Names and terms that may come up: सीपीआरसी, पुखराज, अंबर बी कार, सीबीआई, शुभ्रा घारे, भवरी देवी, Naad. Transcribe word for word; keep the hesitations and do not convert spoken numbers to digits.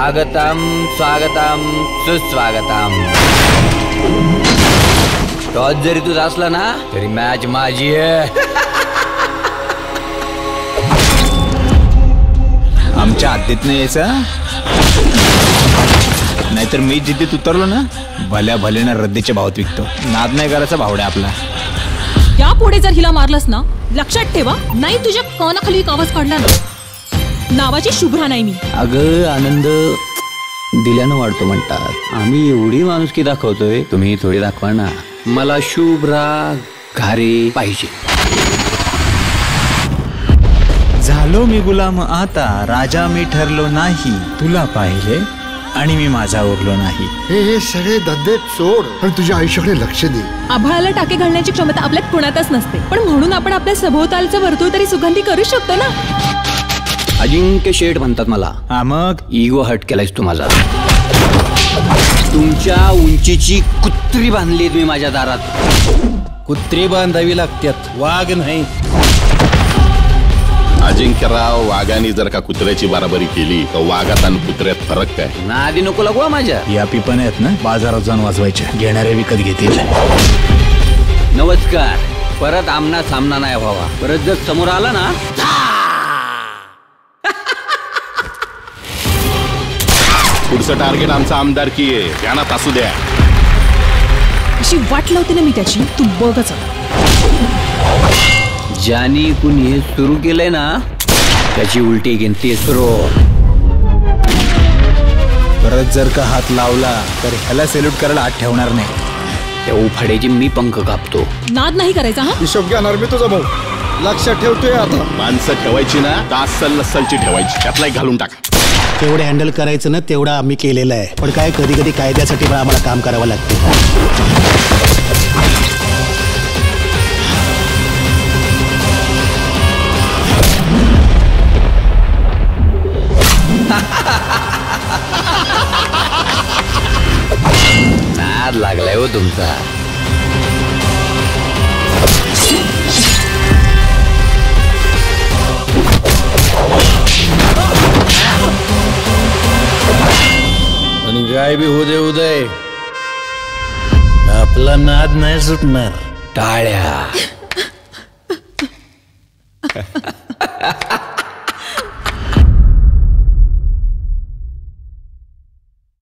आगतम स्वागतम सुस्वागतम। टॉस जरी तू असला ना तरी मॅच माझी आहे। आमच्या आदीत नाही यायचं, नाहीतर मी जिद्दीत उतरलो ना भल्या भले ना रद्दीच्या भावात विकतो। नाद नाही करायचा भावड्या आपला। या पुढे जर हिला मारलंस ना लक्षात ठेवा, नाही तुझ्या कानाखाली एक आवाज काढला ना नावाची शुभ्रा नाही मी। अगं आनंद दिल्यानं वाढतो म्हणतात, आम्ही एवढी माणुसकी दाखवतोय, तुम्ही थोडी दाखवा ना। मला शुभ्रा घारे पाहिजे। झालो मी गुलाम आता, राजा मी ठरलो नाही, तुला पाहिले आणि मी माझा ओरलो नाही। हे सगळे धंदे सोड पण तुझ्या आयुष्याकडे लक्ष दे। आभाळाला टाके घालण्याची क्षमता आपल्यात कोणातच नसते, पण म्हणून आपण आपल्या सभोवतालचं वर्तुळ तरी सुगंधी करू शकतो ना। अजिंक्य शेठ म्हणतात मला। हा मग इगो हर्ट केलायस तू माझा। तुमच्या उंचीची कुत्री बांधली तुम्ही माझ्या दारात। कुत्री बांधावी लागतात, वाघ नाही। अजिंक्यराव वाघाने जर का कुत्र्याची बराबरी केली तर वाघात आणि कुत्र्यात फरक काय? नादी नको लागू माझ्या। या पिपण आहेत ना बाजारात जाऊन वाजवायच्या, घेणारे विकत घेतील। नमस्कार। परत आमना सामना नाही व्हावा, परत जर समोर आला ना पुढचं टार्गेट आमचा आमदार की आहे, त्यांना तासू द्या। अशी वाट लावते ना मी त्याची, तू बघच आता। ज्याने कुणी हे सुरू केलंय ना त्याची उलटी गिनती सुरू। परत जर का हात लावला तर ह्याला सेल्यूट करायला आत ठेवणार नाही। त्या उफाड्याची मी पंख कापतो। नाद नाही करायचा। हा हिशोब घेणार मी तुझा भाऊ, लक्षात ठेवतोय आता। माणसं ठेवायची ना तासल नसलची ठेवायची, त्यातला एक घालून टाका। तेवढे हँडल करायचं ना तेवढा आम्ही केलेला आहे, पण काय कधी कधी कायद्यासाठी पण आम्हाला काम करावं लागते। नाद लागलाय हो तुमचा। काय भी हो दे उदय, आपला नाद नाही सुटणार टाळ्या।